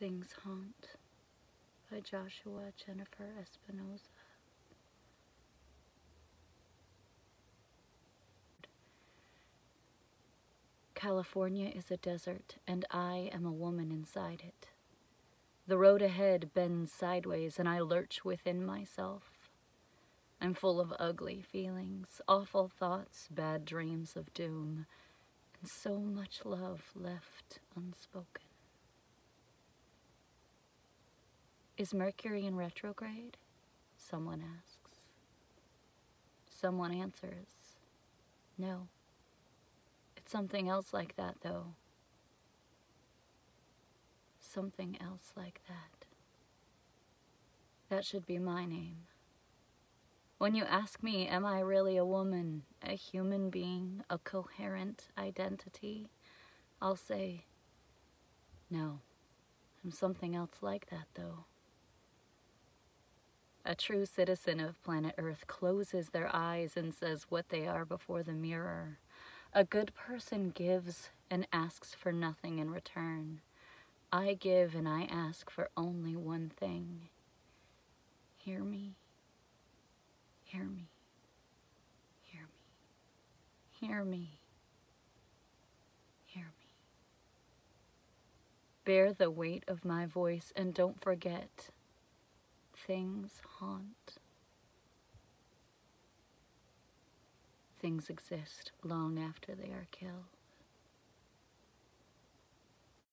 Things Haunt by Joshua Jennifer Espinoza. California is a desert, and I am a woman inside it. The road ahead bends sideways, and I lurch within myself. I'm full of ugly feelings, awful thoughts, bad dreams of doom, and so much love left unspoken. Is Mercury in retrograde? Someone asks. Someone answers, no. It's something else like that, though. Something else like that. That should be my name. When you ask me, am I really a woman, a human being, a coherent identity, I'll say, no, I'm something else like that, though. A true citizen of planet Earth closes their eyes and says what they are before the mirror. A good person gives and asks for nothing in return. I give and I ask for only one thing. Hear me. Hear me. Hear me. Hear me. Hear me. Bear the weight of my voice and don't forget. Things haunt. Things exist long after they are killed.